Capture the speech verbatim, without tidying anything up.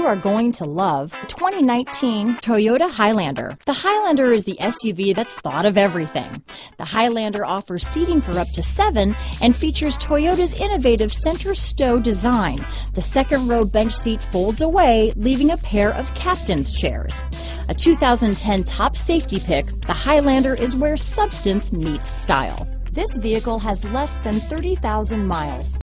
you are going to love the twenty nineteen Toyota Highlander. The Highlander is the S U V that's thought of everything. The Highlander offers seating for up to seven and features Toyota's innovative center stow design. The second row bench seat folds away, leaving a pair of captain's chairs. A two thousand ten top safety pick, the Highlander is where substance meets style. This vehicle has less than thirty thousand miles.